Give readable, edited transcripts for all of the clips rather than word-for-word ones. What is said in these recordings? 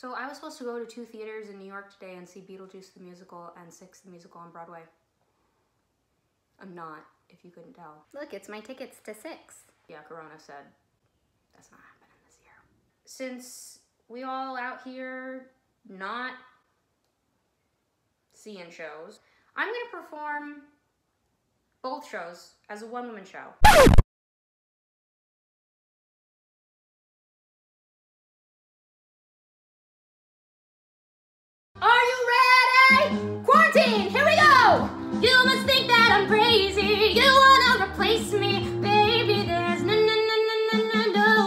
So I was supposed to go to 2 theaters in New York today and see Beetlejuice the musical and Six the musical on Broadway. I'm not, if you couldn't tell. Look, it's my tickets to Six. Yeah, Corona said that's not happening this year. Since we all out here not seeing shows, I'm gonna perform both shows as a one-woman show. Are you ready? Quarantine, here we go! You must think that I'm crazy. You wanna replace me, baby? There's no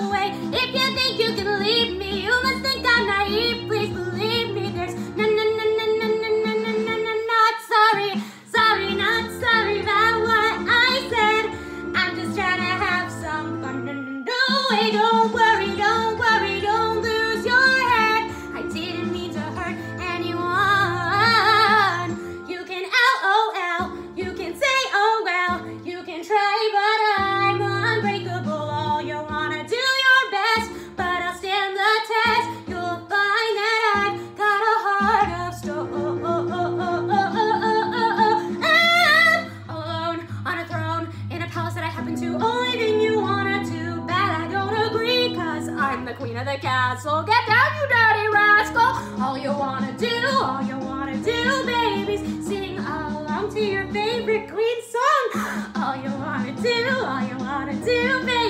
way. If you think you can leave me, you must think I'm naive. Please believe me. There's not sorry, sorry, not sorry about what I said. I'm just trying to have some fun. No way, don't worry, don't worry, don't lose your head. I didn't mean to hurt anyone. You can LOL, you can say oh well, you can try, but I'm unbreakable. All you wanna do your best, but I'll stand the test. You'll find that I've got a heart of stone. I'm alone on a throne in a palace that I happen to. Only thing you wanna do bad, I don't agree, cause I'm the queen of the castle. Get down, you dirty rascal. All you wanna do, all you wanna do, babies, sing along to your favorite queen song. All you wanna do, all you wanna do, baby.